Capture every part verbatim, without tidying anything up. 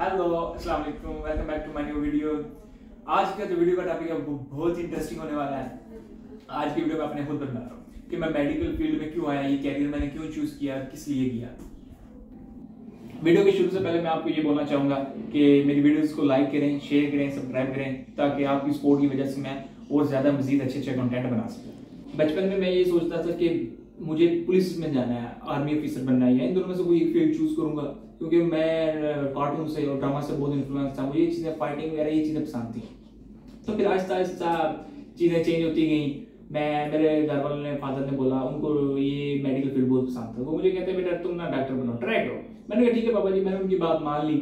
Hello अस्सलाम वालेकुम, welcome back to my new video. आज का जो वीडियो का टॉपिक है वो बहुत ही इंटरेस्टिंग होने वाला है। आज की वीडियो में अपने खुद बता रहा हूँ कि मैं मेडिकल फील्ड में क्यों आया, ये कैरियर मैंने क्यों चूज किया, किस लिए किया। वीडियो के शुरू से पहले मैं आपको ये बोलना चाहूंगा कि मेरी वीडियोस को लाइक करें, शेयर करें, सब्सक्राइब करें, ताकि आपकी सपोर्ट की वजह से मैं और ज्यादा मजीद अच्छे अच्छे कंटेंट बना सकूँ। बचपन में मैं ये सोचता था कि मुझे पुलिस में जाना है, आर्मी ऑफिसर बनना है, इन दोनों में से कोई एक फील्ड चूज करूंगा, क्योंकि मैं कार्टून से और ड्रामा से बहुत इन्फ्लुएंस था। मुझे ये चीज़ें फाइटिंग वगैरह ये चीज़ें पसंद थी। तो फिर आहिस्ता आहिस्ता चीज़ें चेंज होती गई। मैं मेरे घर वालों ने फादर ने बोला, उनको ये मेडिकल फील्ड बहुत पसंद था, वो मुझे कहते बेटा तुम ना डॉक्टर बनो, ट्राई करो। मैंने कहा ठीक है पापा जी, मैंने उनकी बात मान ली।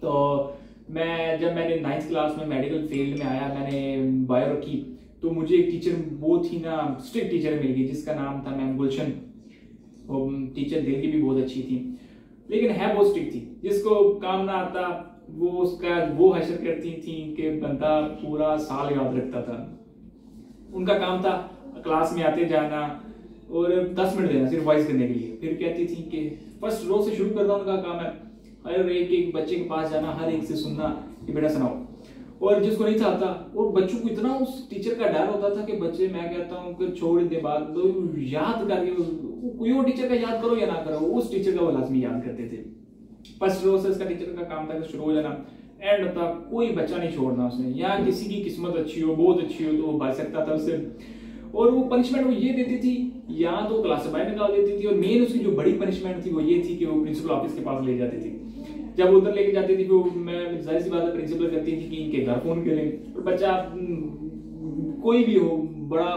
तो मैं जब मैंने नाइन्थ क्लास में मेडिकल फील्ड में आया, मैंने बायो की, तो मुझे एक टीचर बहुत ही ना स्ट्रिक्ट टीचर मिल गई, जिसका नाम था मैम गुलशन। वो टीचर दिल की भी बहुत अच्छी थी, लेकिन है बहुत स्ट्रिक्ट थी। जिसको काम ना आता वो उसका वो हैशर करती थी कि बंदा पूरा साल याद रखता था। उनका काम था क्लास में आते जाना और दस मिनट देना सिर्फ वॉइस करने के लिए। फिर कहती थी कि फर्स्ट रो से शुरू करना उनका काम है, हर एक एक बच्चे के पास जाना, हर एक से सुनना कि बेटा सुनाओ। और जिसको नहीं चाहता, और बच्चों को इतना उस टीचर का डर होता था कि बच्चे, मैं कहता हूँ कि छोड़ दे बात, तो याद करके कोई और टीचर का याद करो या ना करो, उस टीचर का वो लाजमी याद करते थे। फर्स्ट रोज से इसका टीचर का काम था कि शुरू हो जाना, एंड होता कोई बच्चा नहीं छोड़ना उसने। या किसी की किस्मत अच्छी हो, बहुत अच्छी हो, तो वो बच सकता था उससे। और वो पनिशमेंट वो ये देती थी, या तो क्लास से बाहर निकाल देती थी, और मेन उसकी जो बड़ी पनिशमेंट थी वो ये थी कि वो प्रिंसिपल ऑफिस के पास ले जाती थी। जब उधर लेके जाती थी, वो मैं जाहिर सी बात है प्रिंसिपल कहती थी कि इनके घर फोन करें। और बच्चा कोई भी हो, बड़ा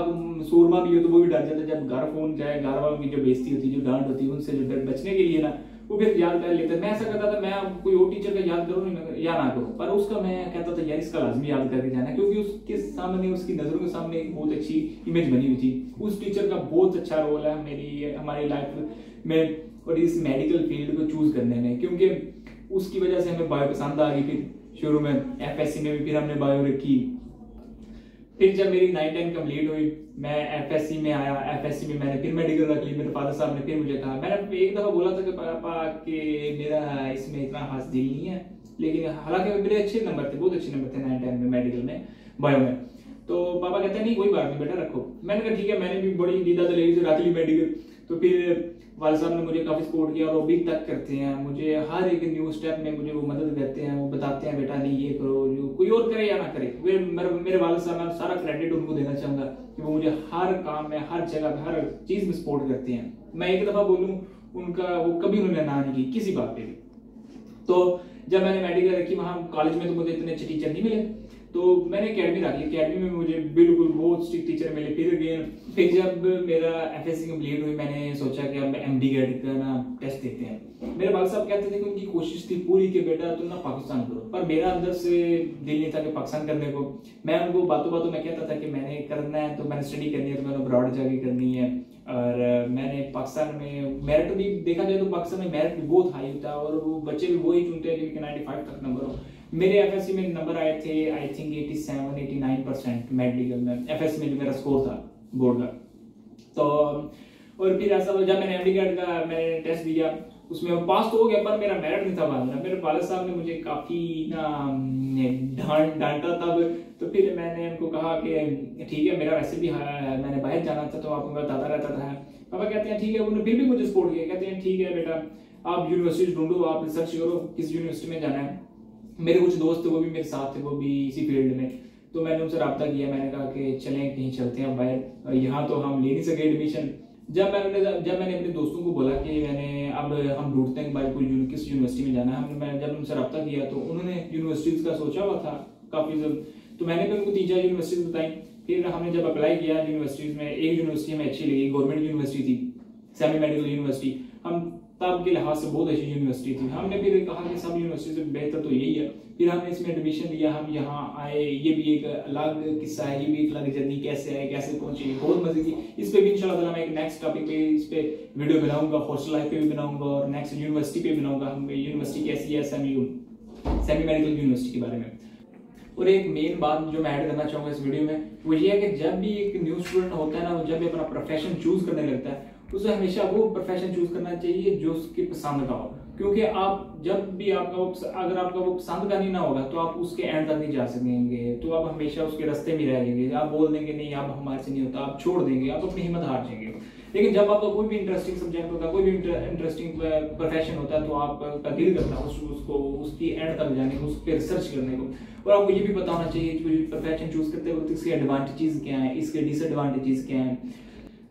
सूरमा भी हो, तो वो भी डर जाता। जब घर फोन जाए, घर वालों की जो बेइज्जती होती, जो डांट होती, उनसे जो डर बचने के लिए ना, वो फिर याद कर लेता। मैं ऐसा करता था, मैं कोई और टीचर का याद करूँ या ना करूँ, पर उसका मैं कहता था यार इसका लाजमी याद करके जाना, क्योंकि उसके सामने, उसकी नज़रों के सामने एक बहुत अच्छी इमेज बनी हुई थी। उस टीचर का बहुत अच्छा रोल है मेरी हमारी लाइफ में और इस मेडिकल फील्ड को चूज़ करने में, क्योंकि उसकी वजह से हमें बायो पसंद आ गई। फिर शुरू में एफएससी में भी फिर हमने बायो रखी। फिर जब मेरी नाइन टेन कम्प्लीट हुई, मैं एफएससी में आया। एफएससी में मैंने फिर मेडिकल रख ली। मेरे फादर साहब ने फिर मुझे कहा, मैंने एक दफ़ा बोला था कि पापा कि मेरा इसमें इतना खास दिल नहीं है, लेकिन हालांकि मेरे अच्छे नंबर थे, बहुत अच्छे नंबर थे नाइन टेन में मेडिकल में, बायो में। तो पापा कहते हैं नहीं कोई बात नहीं बेटा रखो। मैंने कहा ठीक है। मैंने भी बड़ी दीदा दलेरी से रख ली मेडिकल। तो फिर वाल साहब ने मुझे काफ़ी सपोर्ट किया और वो अभी तक करते हैं। मुझे हर एक न्यू स्टेप में मुझे वो मदद करते हैं। वो बताते हैं बेटा नहीं ये करो, जो कोई और करे या ना करे। वे मेरे, मेरे वाल साहब मैं सारा क्रेडिट उनको देना चाहूँगा कि वो मुझे हर काम में, हर जगह पर, हर चीज़ में सपोर्ट करते हैं। मैं एक दफ़ा बोलूँ उनका, वो कभी उन्होंने ना नहीं की किसी बात पर भी। तो जब मैंने मेडिकल रखी, वहाँ कॉलेज में तो मुझे इतने अच्छे टीचर नहीं मिले, तो मैंने अकेडमी रख ली। अकेडमी में मुझे बिल्कुल बहुत स्ट्रिक्ट टीचर मिले। फिर अगेन फिर जब मेरा एफएससी कंप्लीट हुई, मैंने सोचा कि अब एमडी ग्रेड का ना टेस्ट देते हैं। मेरे वाल साहब कहते थे कि उनकी कोशिश थी पूरी कि बेटा तुम ना पाकिस्तान करो, पर मेरा अंदर से दिल नहीं था कि पाकिस्तान करने को। मैं उनको बातों बातों में कहता था कि मैंने करना है, तो मैंने स्टडी करनी है, तो मैंने अब्रॉड जाके करनी है। और मैंने पाकिस्तान में मेरिट भी देखा जाए तो पाकिस्तान में मेरिट भी बहुत हाई होता है, और वो बच्चे भी वही चुनते हैं जिनके नाइन्टी फाइव तक नंबर हो। मेरे एफएससी में नंबर आए थे आई थिंक सत्तासी, नवासी परसेंट मेडिकल में, एफएससी में जो मेरा स्कोर था बोर्ड का। तो और फिर ऐसा जब मैंने एमडी ग्रेड का मैंने टेस्ट दिया, उसमें पास तो हो गया, पर मेरा मेरिट नहीं था बनना। मेरे वाले साहब ने मुझे काफ़ी ना डांट डांटा तब। तो फिर मैंने उनको कहा कि ठीक है, मेरा वैसे भी मैंने बाहर जाना था, तो आपको बताता रहता था। पापा कहते हैं ठीक है। उन्होंने फिर भी मुझे सपोर्ट किया, कहते हैं ठीक है बेटा आप यूनिवर्सिटी ढूंढो, आप रिसर्च करो किस यूनिवर्सिटी में जाना है। मेरे कुछ दोस्त थे वो भी मेरे साथ थे, वो भी इसी फील्ड में। तो मैंने उनसे रब्ता किया, मैंने कहा कि चलें कहीं चलते हैं बाहर, यहाँ तो हम ले नहीं सके एडमिशन। जब मैंने जब मैंने अपने दोस्तों को बोला कि मैंने अब हम ढूंढते हैं बाहर कोई किस यूनिवर्सिटी में जाना है, हमने मैं जब उनसे रब्ता किया तो उन्होंने यूनिवर्सिटीज़ का सोचा हुआ था काफ़ी। तो मैंने भी उनको तीन चार यूनिवर्सिटीज़ बताई। फिर हमने जब अप्लाई किया यूनिवर्सिटीज़ में, एक यूनिवर्सिटी हमें अच्छी लगी, गवर्नमेंट यूनिवर्सिटी थी, सेमी मेडिकल यूनिवर्सिटी, हम तब के लिहाज से बहुत अच्छी यूनिवर्सिटी थी। हमने फिर कहा कि सब यूनिवर्सिटी से बेहतर तो यही है। फिर हमने इसमें एडमिशन लिया, हम यहाँ आए। ये भी एक अलग किस्सा है, ये भी एक अलग जर्नी, कैसे आए कैसे पहुँचे, बहुत मजे की। इस पर भी इंशाल्लाह मैं एक नेक्स्ट टॉपिक पे इस पर वीडियो बनाऊंगा, हॉस्टल लाइफ पे भी बनाऊंगा और नेक्स्ट यूनिवर्सिटी पे बनाऊंगा। हम यूनिवर्सिटी कैसी है, सेमी सेमी मेडिकल यूनिवर्सिटी के बारे में। और एक मेन बात जो मैं ऐड करना चाहूँगा इस वीडियो में वो ये है कि जब भी एक न्यू स्टूडेंट होता है ना, वो जब भी अपना प्रोफेशन चूज़ करने लगता है, उसे हमेशा वो प्रोफेशन चूज़ करना चाहिए जो उसकी पसंद का हो। क्योंकि आप जब भी आपका वो अगर आपका वो पसंद का नहीं ना होगा तो आप उसके एंड तक नहीं जा सकेंगे, तो आप हमेशा उसके रास्ते में रह जाएंगे। आप बोल देंगे नहीं आप हमारे से नहीं होता, आप छोड़ देंगे, आप अपनी हिम्मत हार जाएंगे। लेकिन जब आपका कोई भी इंटरेस्टिंग सब्जेक्ट होता है, कोई भी इंटरेस्टिंग प्रोफेशन होता है, तो आपका दिल करता है उस, उसको उसकी एंड तक जाने को, उस पर रिसर्च करने को। और आपको ये भी पता होना चाहिए कि प्रोफेशन चूज करते वक्त इसके एडवांटेजेस क्या हैं, इसके डिसएडवांटेजेस क्या हैं।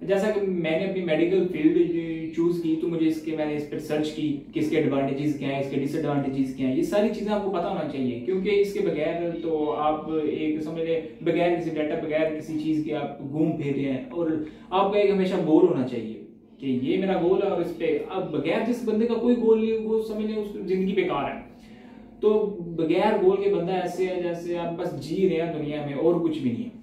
जैसा कि मैंने अपनी मेडिकल फील्ड चूज की तो मुझे इसके मैंने इस पर सर्च की कि इसके एडवांटेजेस क्या हैं, इसके डिसएडवांटेजेस क्या हैं। ये सारी चीज़ें आपको पता होना चाहिए, क्योंकि इसके बगैर तो आप एक समझ लें बगैर किसी डाटा बगैर किसी चीज़ के आप घूम फिर रहे हैं। और आपका एक हमेशा गोल होना चाहिए कि ये मेरा गोल है और इस पर अब बगैर जिस बंदे का कोई गोल नहीं वो समझ लें उसकी ज़िंदगी बेकार है। तो बगैर गोल के बंदा ऐसे है जैसे आप बस जी रहे हैं दुनिया में और कुछ भी नहीं है।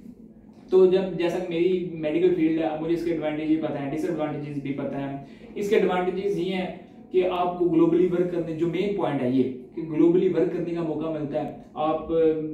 तो जब जैसा कि मेरी मेडिकल फील्ड है, मुझे इसके एडवांटेज भी पता है, डिसएडवांटेजेस भी पता है। इसके एडवांटेजेस ये हैं कि आपको ग्लोबली वर्क करने, जो मेन पॉइंट है ये कि ग्लोबली वर्क करने का मौका मिलता है। आप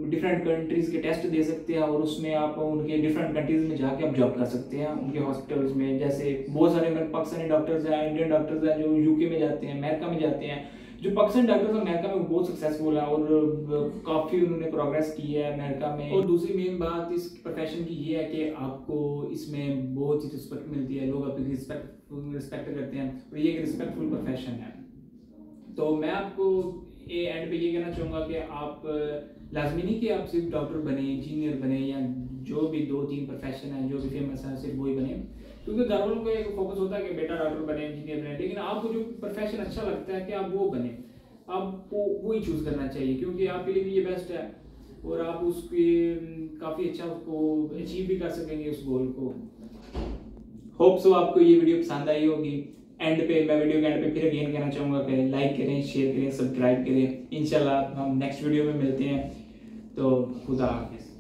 डिफरेंट कंट्रीज़ के टेस्ट दे सकते हैं और उसमें आप उनके डिफरेंट कंट्रीज़ में जाके आप जॉब कर सकते हैं उनके हॉस्पिटल्स में। जैसे बहुत सारे पाकिस्तानी डॉक्टर्स हैं, इंडियन डॉक्टर्स हैं जो यूके में जाते हैं, अमेरिका में जाते हैं। जो पाकिस्तानी डॉक्टर्स अमेरिका में बहुत सक्सेसफुल है और काफ़ी उन्होंने प्रोग्रेस की है अमेरिका में। और दूसरी मेन बात इस प्रोफेशन की ये है कि आपको इसमें बहुत ही रिस्पेक्ट मिलती है, लोग आपकी रिस्पेक्ट रिस्पेक्ट करते हैं और ये एक रिस्पेक्टफुल प्रोफेशन है। तो मैं आपको ये एंड पे ये कहना चाहूँगा कि आप लाजमी नहीं कि आप सिर्फ डॉक्टर बने, इंजीनियर बने या जो भी दो तीन प्रोफेशन है जो भी फेमस है सिर्फ वही बने, क्योंकि घर वालों को एक फोकस होता है कि बेटा डॉक्टर बने, इंजीनियर बने। लेकिन आपको जो प्रोफेशन अच्छा लगता है कि आप वो बने, आपको वो ही चूज़ करना चाहिए क्योंकि आपके लिए भी ये बेस्ट है और आप उसके काफ़ी अच्छा उसको अचीव भी कर सकेंगे उस गोल को। होप सो आपको ये वीडियो पसंद आई होगी। एंड पे मैं वीडियो के एंड पे फिर अगेन कहना चाहूँगा कि लाइक करें, शेयर करें, सब्सक्राइब करें। इंशाल्लाह हम नेक्स्ट वीडियो में मिलते हैं। तो खुदा हाफिज़।